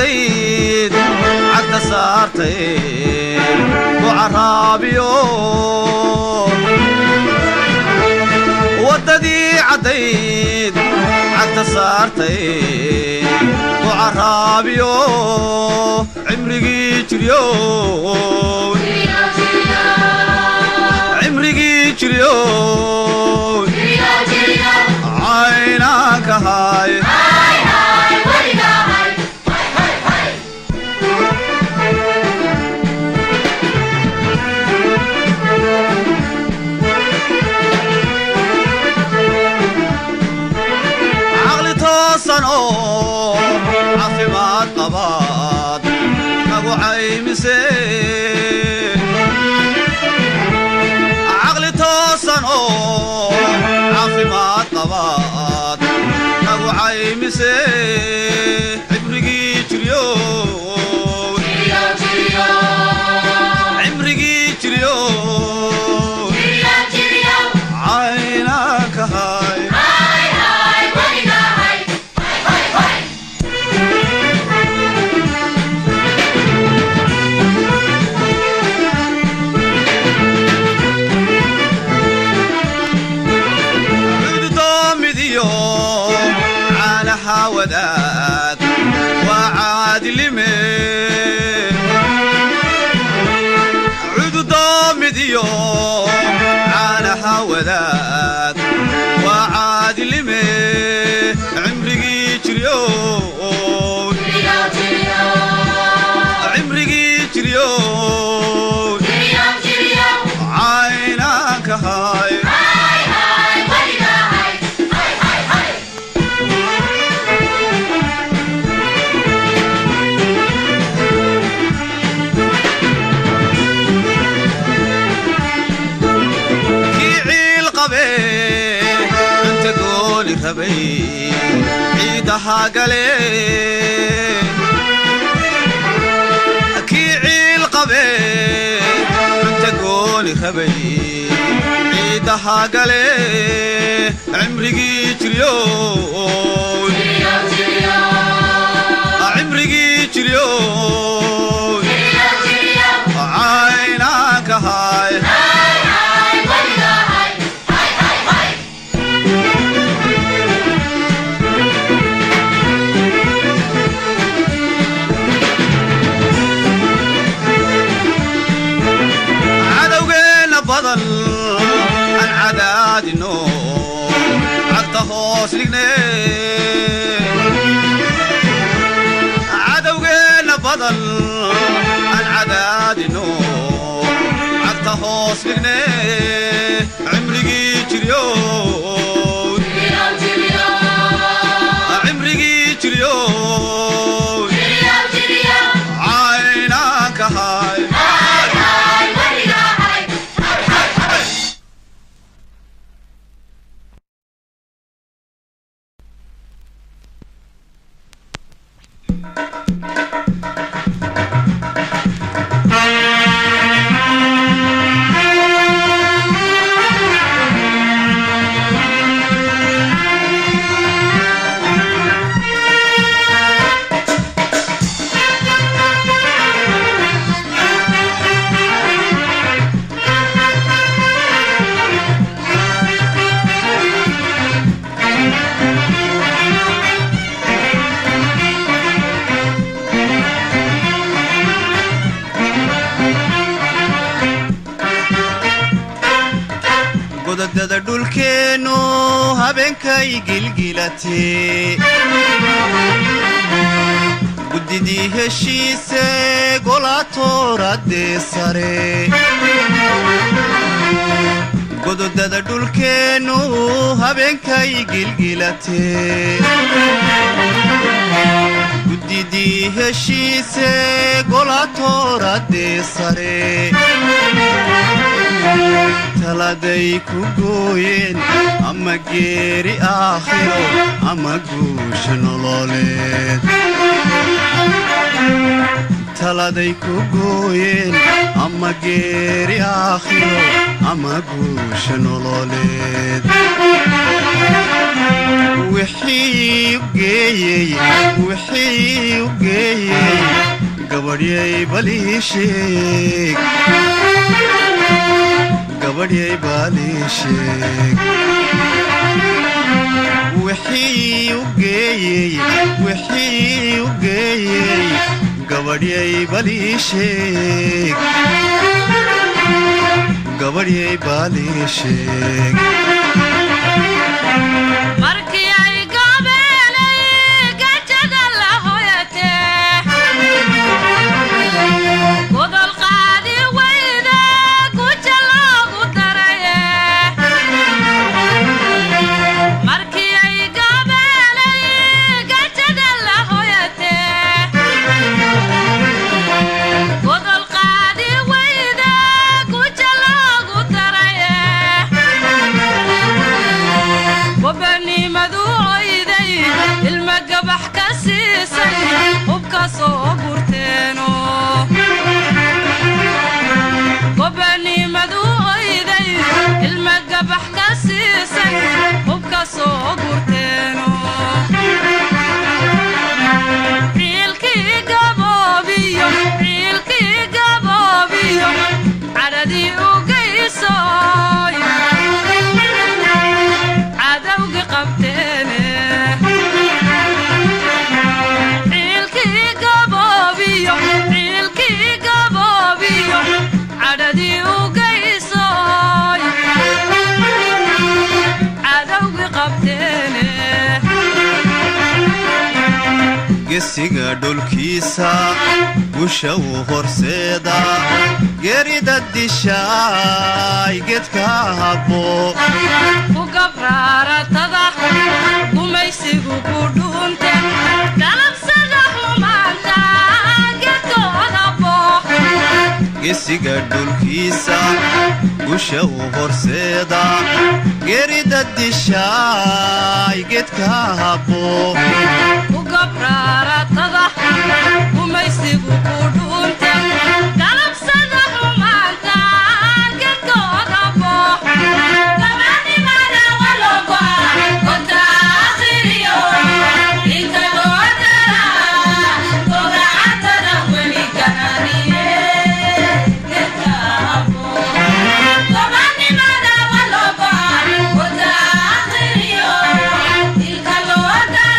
عديد عدى سارتين وعرابيو وددي عديد عدى سارتين وعرابيو عمري جريون عمري جريون عيناك هاي عقل توصن أو عافمات طبات أبو عيمسي عمرقي تريون عمرقي تريون عيناك هاي عيدها قليل كي عيل قبيل انت قولي خبيل عيدها قليل عمرقي تريون عمرقي تريون عيناك هاي عدونا بدل عن عداد نور عطا هوس لنا عمري تريون عمري تريون عيناك هاي guddidii heshiise golato radde sare gododada dhulkeenu habeenkay gilgilate guddidii heshiise golato radde sare taladay ku gooyeen ama geeri aakhiro ama guusha nololeed taladay ku gooyeen ama geeri aakhiro ama guusha nololeed Gabadiyay bali sheeg Gesiga dholkiisa gusha u horseeda gerida dishaay gedka habo ku gabraaratada gumaysigu ku dhunta dalabsada humada gedka habo Gesiga dholkiisa gusha u horseeda gerida dishaay gedka habo Raratada, gumaysi gudunta, dalabsada humada, gedka habo. Gabadhi mada waloba, kota akhiriyo, inta godara, koga atada weli kahariye, gedka habo. Gabadhi mada waloba, kota akhiriyo, inta godara.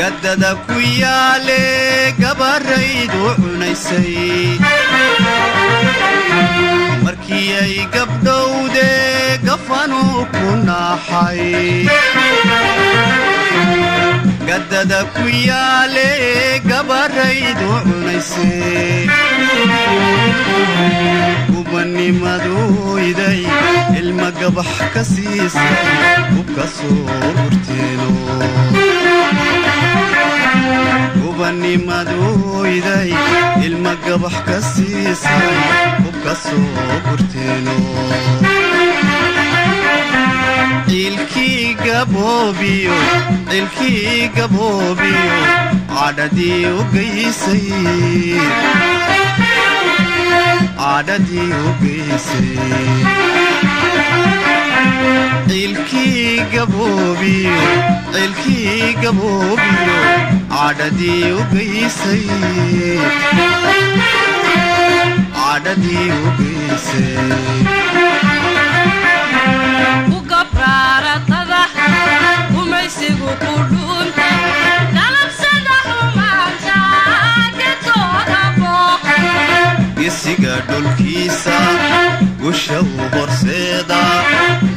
قددا كويالي قبر عيد وعنيسي ياي قبضو دي قفنو كنا حي قددك ويالي قبري دعنسي وبني مدو يدي المقبح كسيسي وبكسورتينو وبني مدو يدي المقبح كسيسي وبكسورتينو दिलकी गबोबियो आड़ा दियो गई से दिलकी गबोबियो आड़ा दियो गई से आड़ा दियो गई से Dulkisa, gusha uborseda,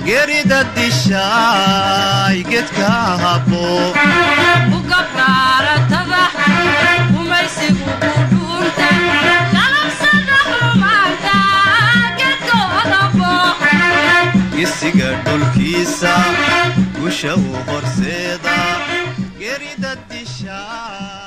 gerida dishay getka hapo. Uga prara tada, umaysi gudurta, kalamsada humanta geto hapo. Isiga dulkisa, gusha uborseda, gerida dishay.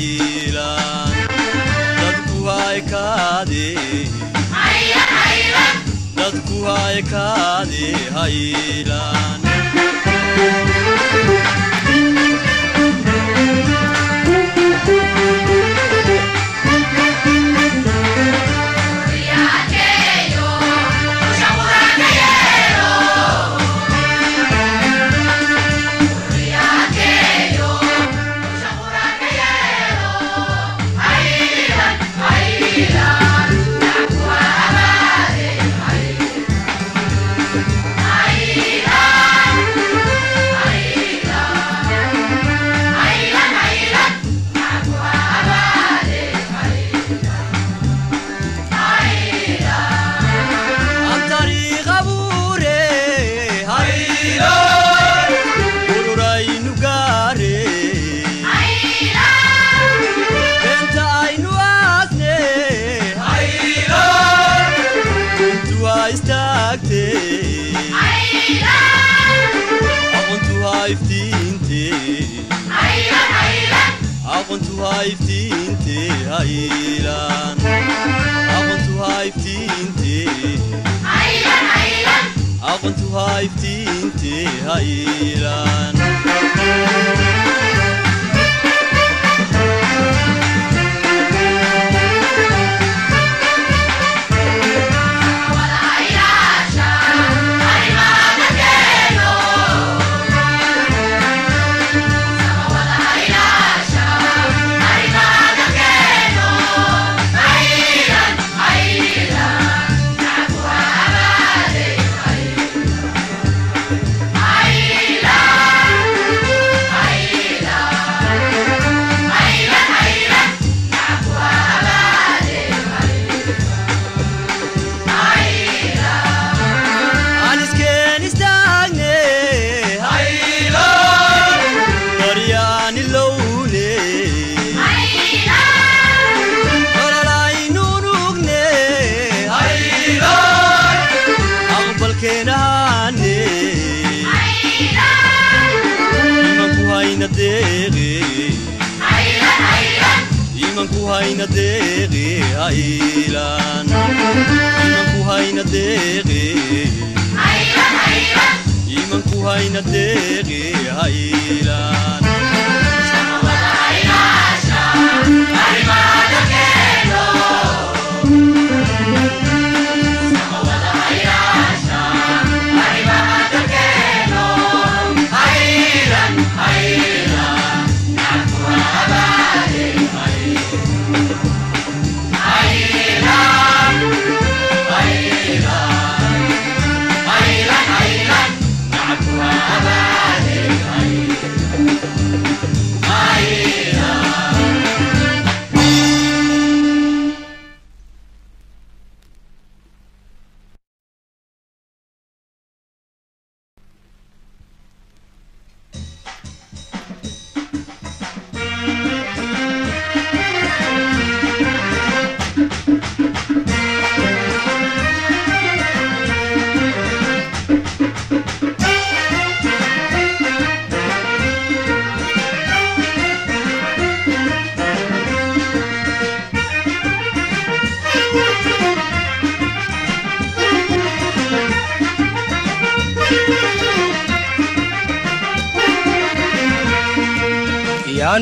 عيلان دادكو هاي كادي عيلان عيلان دادكو هاي كادي عيلان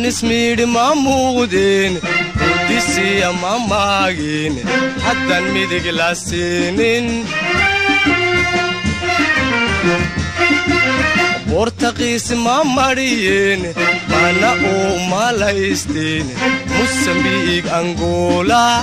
سميد مامودين وديسي يا ماماغين حتى نميدك لاسينين بورتقيس ماماريين مانا او مالايستين موسمبيك انغولا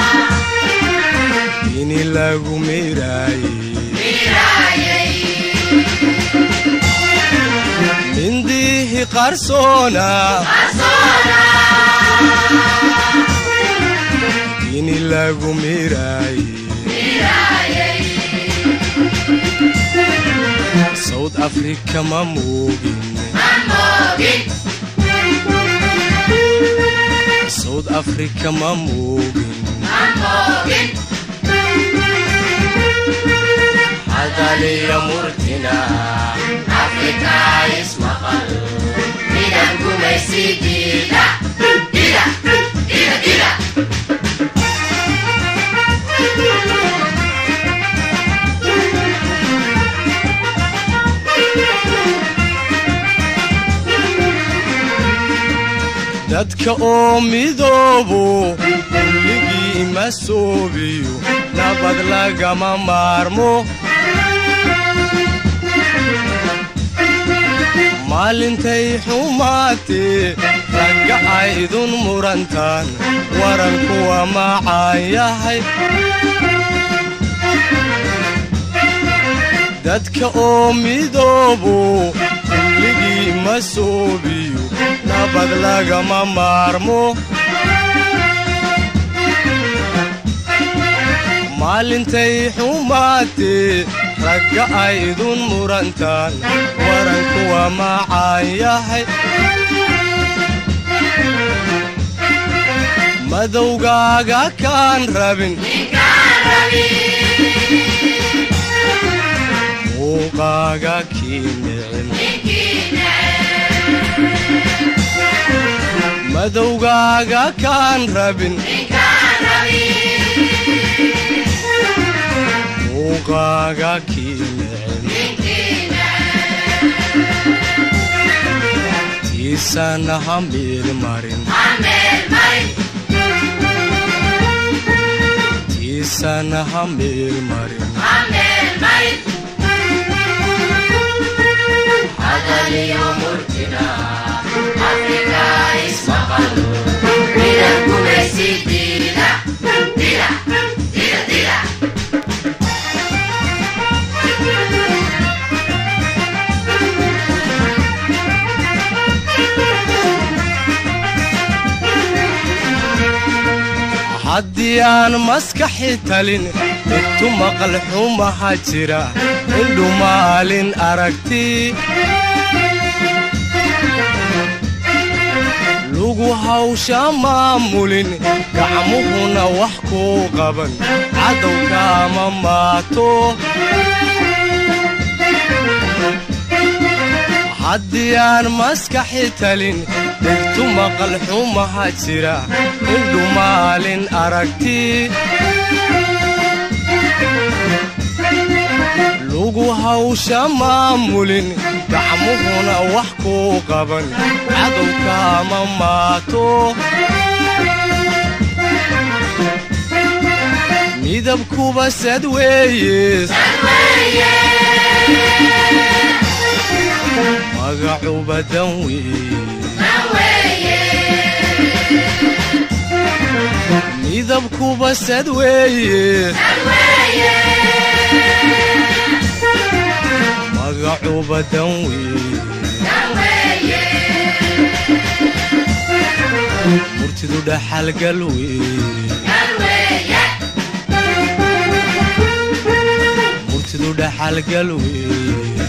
إني لغو ميراي ميراي منديه قرصونا ينلاقو ميراي صوت أفريقيا مموجي صوت أفريقيا مموجي حضالية مرتنا أفريقيا اسمها قلب ميدانكو ميسيدي dadka oo midoobo kulligii ma soobiyo nabad lagama maarmo maalintay xumaatee ragga ay idun murantaan waranku waa macaan yahay dadka oo midoobo kulligii ma soobiyo nabad lagama maarmo maalintay xumaatee ragga ay idun murantaan waranku waa macaan yahay madowgaaga kaan rabin muuqaaga kii micin madowgaaga kaan rabin muuqaaga kii micin tiisana hameelmarin tiisana hameelmarin عدلي ومرتنا أفريقيا اسمها قلب ميدانكو ميسي ديلا ديلا ديلا ديلا haddiyaan maskaxi talin intu maqal xumaha jira indhu maalin aragti lugu hawsha maamulin gacmuhuna wax ku qaban cadowga ma maato haddiyaan maskaxi talin dhigtu maqal xumaha jira indhu maalin aragti lugu hawsha maamulin gacmuhuna wax ku qaban cadowka ma maato midabkuba sad weeye magacuba dan weeye midabkuba sad weeye magacuba dan weeye murtidu dhaxal gal weeye murtidu dhaxal gal weeye